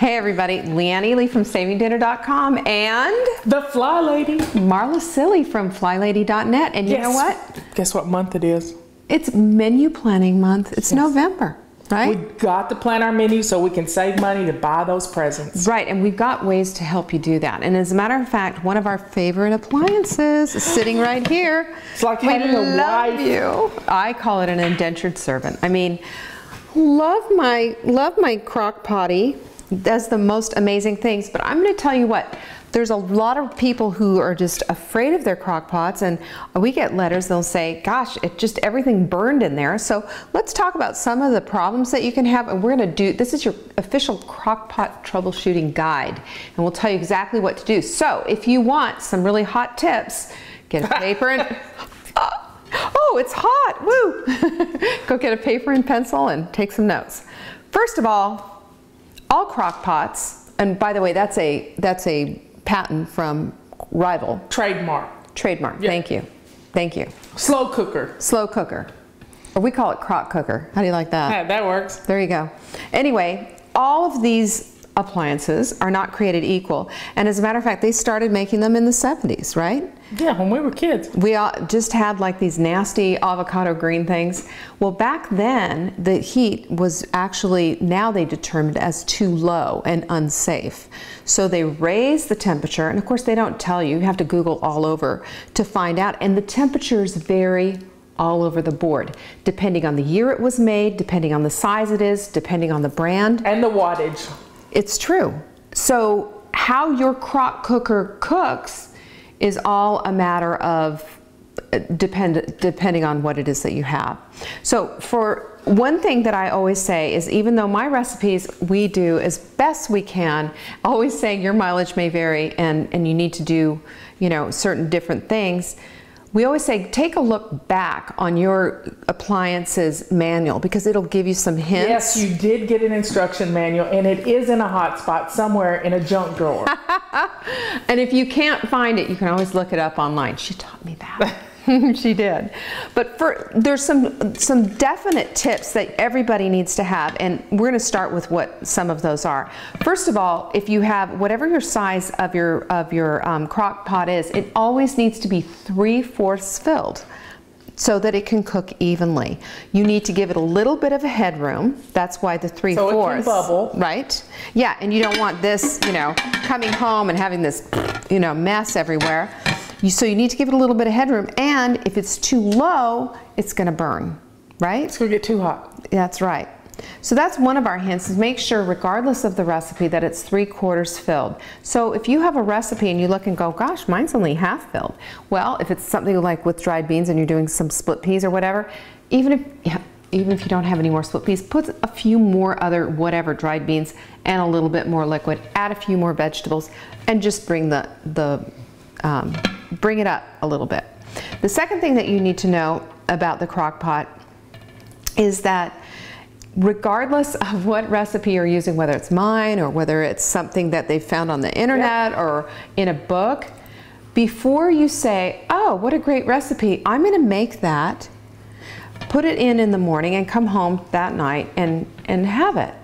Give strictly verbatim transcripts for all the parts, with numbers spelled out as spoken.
Hey everybody, Leanne Ely from Saving Dinner dot com and the Fly Lady, Marla Cilley from Fly Lady dot net. And you yes. know what? Guess what month it is? It's menu planning month. It's yes. November, right? We got to plan our menu so we can save money to buy those presents. Right, and we've got ways to help you do that. And as a matter of fact, one of our favorite appliances is sitting right here. It's like we having a wife. You. I call it an indentured servant. I mean, love my love my Crockpot. Does the most amazing things, but I'm going to tell you what, there's a lot of people who are just afraid of their crock pots, and we get letters, they'll say, gosh, it just everything burned in there. So let's talk about some of the problems that you can have, and we're going to do, this is your official crock pot troubleshooting guide, and we'll tell you exactly what to do. So if you want some really hot tips, get a paper and oh, it's hot, woo! Go get a paper and pencil and take some notes. First of all, all crock pots, and by the way, that's a that's a patent from Rival. Trademark. Trademark, yeah. Thank you. Thank you. Slow cooker. Slow cooker. Or we call it crock cooker. How do you like that? Yeah, that works. There you go. Anyway, all of these appliances are not created equal. And as a matter of fact, they started making them in the seventies, right? Yeah, when we were kids. We all just had like these nasty avocado green things. Well, back then, the heat was actually, now they determined as too low and unsafe. So they raised the temperature, and of course they don't tell you. You have to Google all over to find out. And the temperatures vary all over the board, depending on the year it was made, depending on the size it is, depending on the brand. And the wattage. It's true. So how your crock cooker cooks is all a matter of depend, depending on what it is that you have. So for one thing that I always say is, even though my recipes we do as best we can, always saying your mileage may vary and, and you need to do, you know, certain different things. We always say, take a look back on your appliances manual, because it'll give you some hints. Yes, you did get an instruction manual, and it is in a hot spot somewhere in a junk drawer. And if you can't find it, you can always look it up online. She taught me that. She did. But for, there's some, some definite tips that everybody needs to have, and we're going to start with what some of those are. First of all, if you have whatever your size of your, of your um, crock pot is, it always needs to be three-fourths filled so that it can cook evenly. You need to give it a little bit of a headroom. That's why the three-fourths. So it can bubble. Right? Yeah, and you don't want this, you know, coming home and having this, you know, mess everywhere. So you need to give it a little bit of headroom, and if it's too low, it's going to burn, right? It's going to get too hot. That's right. So that's one of our hints, is make sure, regardless of the recipe, that it's three quarters filled. So if you have a recipe and you look and go, gosh, mine's only half filled. Well, if it's something like with dried beans and you're doing some split peas or whatever, even if, yeah, even if you don't have any more split peas, put a few more other whatever, dried beans, and a little bit more liquid, add a few more vegetables, and just bring the, the um, bring it up a little bit. The second thing that you need to know about the crock pot is that regardless of what recipe you're using, whether it's mine or whether it's something that they found on the internet yeah. or in a book, before you say, oh, what a great recipe, I'm going to make that, put it in in the morning and come home that night and, and have it.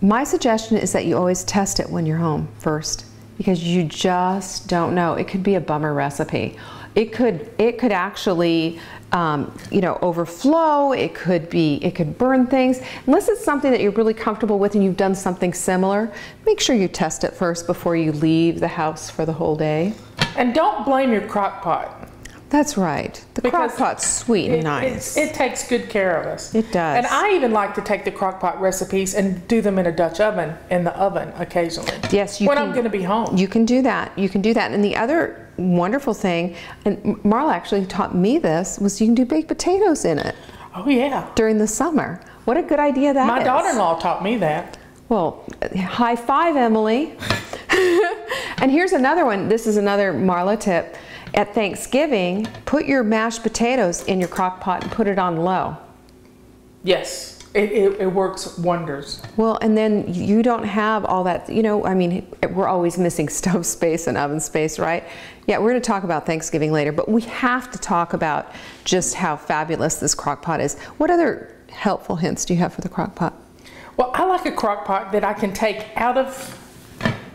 My suggestion is that you always test it when you're home first, because you just don't know. It could be a bummer recipe. It could, it could actually, um, you know, overflow. It could be, it could burn things. Unless it's something that you're really comfortable with and you've done something similar, make sure you test it first before you leave the house for the whole day. And don't blame your crock pot. That's right. The crock pot's sweet and nice. It, it takes good care of us. It does. And I even like to take the crock pot recipes and do them in a Dutch oven, in the oven occasionally. Yes, you can. When I'm going to be home. You can do that. You can do that. And the other wonderful thing, and Marla actually taught me this, was you can do baked potatoes in it. Oh, yeah. During the summer. What a good idea that is. My daughter-in-law taught me that. Well, high five, Emily. And here's another one. This is another Marla tip. At Thanksgiving, put your mashed potatoes in your crock pot and put it on low. Yes, it, it, it works wonders. Well, and then you don't have all that, you know, I mean, we're always missing stove space and oven space, right? Yeah, we're going to talk about Thanksgiving later, but we have to talk about just how fabulous this crock pot is. What other helpful hints do you have for the crock pot? Well, I like a crock pot that I can take out of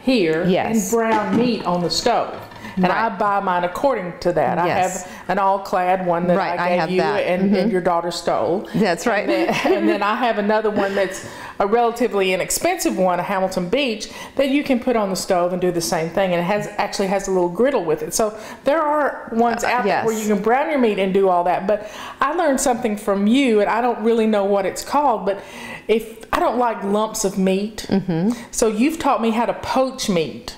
here yes. and brown meat on the stove. And right. I buy mine according to that. Yes. I have an all-clad one that right, I gave I have you that. And, mm-hmm. and your daughter stole. That's right. And then, and then I have another one that's a relatively inexpensive one, a Hamilton Beach, that you can put on the stove and do the same thing. And it has actually has a little griddle with it. So there are ones out uh, yes. there where you can brown your meat and do all that. But I learned something from you, and I don't really know what it's called, but if I don't like lumps of meat. Mm-hmm. So you've taught me how to poach meat.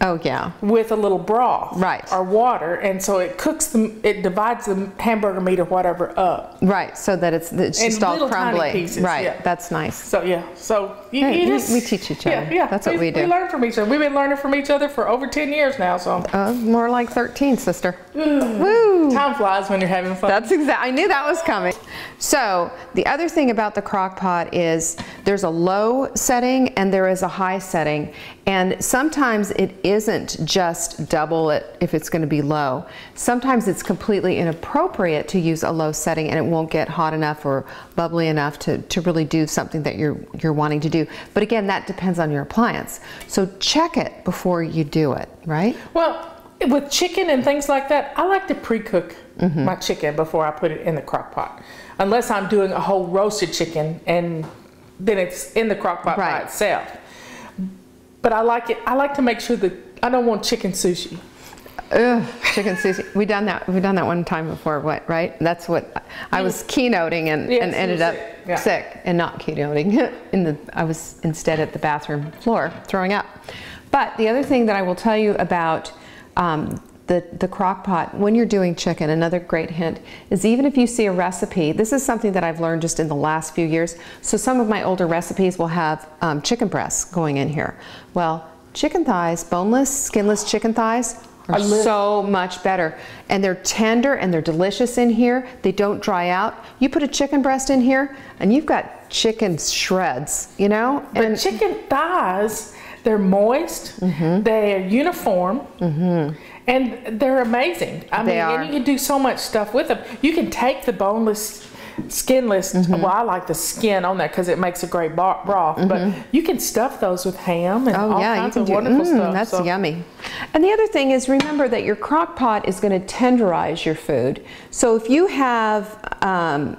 Oh yeah, with a little broth, right, or water, and so it cooks them. It divides the hamburger meat or whatever up, right, so that it's, it's just all crumbly, tiny pieces, right? Yeah. That's nice. So yeah, so you, hey, you just, we teach each other. Yeah, yeah. That's we, what we do. We learn from each other. We've been learning from each other for over ten years now. So uh, more like thirteen, sister. Mm. Woo! Time flies when you're having fun. That's exactly. I knew that was coming. So the other thing about the crock pot is there's a low setting and there is a high setting, and sometimes it isn't just double it if it's going to be low. Sometimes it's completely inappropriate to use a low setting and it won't get hot enough or bubbly enough to, to really do something that you're, you're wanting to do. But again, that depends on your appliance. So check it before you do it, right? Well, with chicken and things like that, I like to pre-cook mm-hmm. my chicken before I put it in the crock pot. Unless I'm doing a whole roasted chicken and then it's in the crock pot right. by itself. But I like it. I like to make sure that I don't want chicken sushi. Ugh, chicken sushi. We done that. We done that one time before. What? Right? That's what I was keynoting and, yes, and ended up sick, yeah. sick and not keynoting. In the I was instead at the bathroom floor throwing up. But the other thing that I will tell you about um, the the crock pot when you're doing chicken, another great hint is even if you see a recipe. This is something that I've learned just in the last few years. So some of my older recipes will have um, chicken breasts going in here. Well, chicken thighs, boneless, skinless chicken thighs are so much better, and they're tender and they're delicious in here. They don't dry out. You put a chicken breast in here, and you've got chicken shreds. You know, but and chicken thighs, they're moist. Mm-hmm. They're uniform. Mm-hmm. And they're amazing. I they mean, are. And you can do so much stuff with them. You can take the boneless, skinless, mm-hmm. well, I like the skin on there because it makes a great broth, mm-hmm. but you can stuff those with ham and oh, all yeah, kinds you can of do, wonderful mm, stuff. That's so. Yummy. And the other thing is, remember that your crock pot is going to tenderize your food. So if you have, um,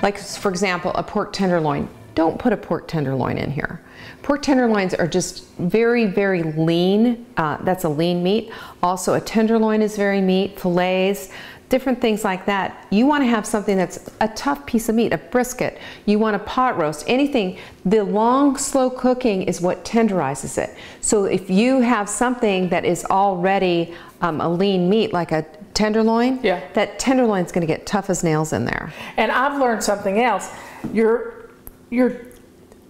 like for example, a pork tenderloin, don't put a pork tenderloin in here. Pork tenderloins are just very, very lean. Uh, that's a lean meat. Also, a tenderloin is very meat, fillets, different things like that. You want to have something that's a tough piece of meat, a brisket. You want a pot roast, anything. The long, slow cooking is what tenderizes it. So if you have something that is already um, a lean meat, like a tenderloin, yeah. that tenderloin's going to get tough as nails in there. And I've learned something else. Your, your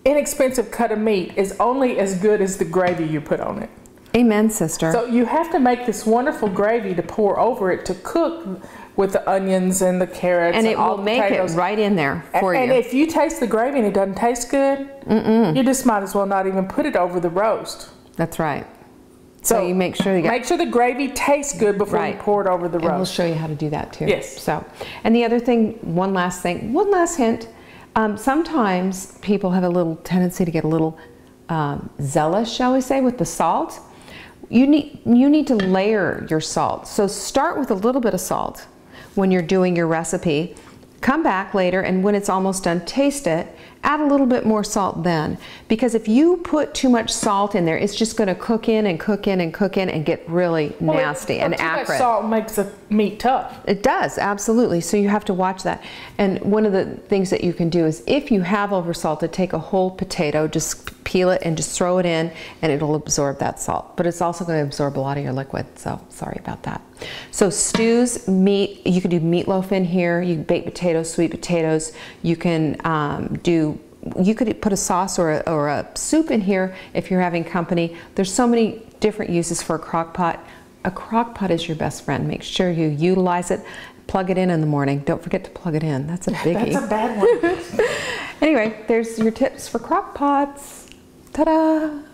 inexpensive cut of meat is only as good as the gravy you put on it. Amen, sister. So you have to make this wonderful gravy to pour over it to cook with the onions and the carrots and, and it all will the make potatoes. It right in there for and, you. And if you taste the gravy and it doesn't taste good, mm-mm. you just might as well not even put it over the roast. That's right. So, so you make sure you get, make sure the gravy tastes good before right. you pour it over the roast. And we'll show you how to do that too. Yes. So, and the other thing, one last thing, one last hint. Um, sometimes people have a little tendency to get a little um, zealous, shall we say, with the salt. You need, you need to layer your salt. So start with a little bit of salt when you're doing your recipe. Come back later, and when it's almost done, taste it. Add a little bit more salt then. Because if you put too much salt in there, it's just going to cook in and cook in and cook in and get really well, nasty and acrid. Too much salt makes the meat tough. It does, absolutely. So you have to watch that. And one of the things that you can do is if you have oversalted, take a whole potato, just peel it and just throw it in, and it'll absorb that salt. But it's also going to absorb a lot of your liquid, so sorry about that. So stews, meat, you can do meatloaf in here, you can bake potatoes, sweet potatoes, you can um, do you could put a sauce or a, or a soup in here if you're having company. There's so many different uses for a crock pot. A crock pot is your best friend. Make sure you utilize it. Plug it in in the morning. Don't forget to plug it in. That's a biggie. That's a bad one. Anyway, there's your tips for crock pots. Ta-da!